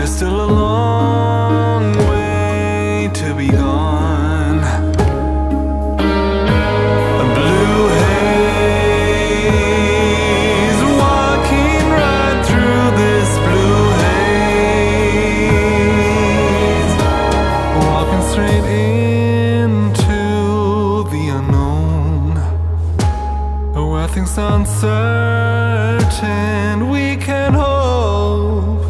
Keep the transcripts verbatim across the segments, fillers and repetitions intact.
There's still a long way to be gone. A blue haze, walking right through this blue haze, walking straight into the unknown, where things are uncertain. We can hope.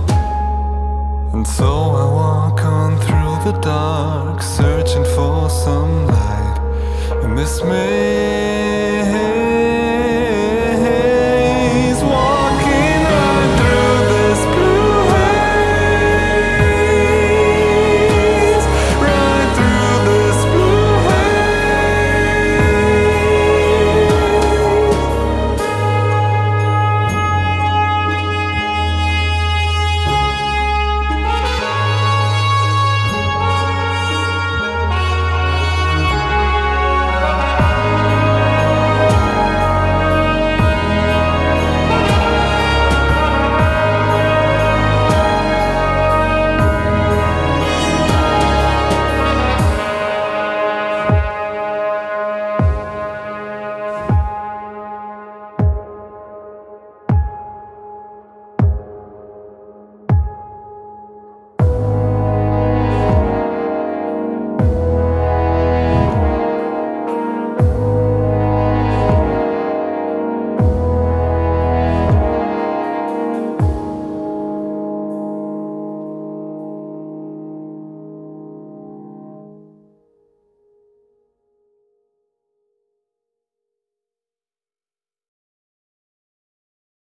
And so I walk on through the dark, searching for some light in this maze.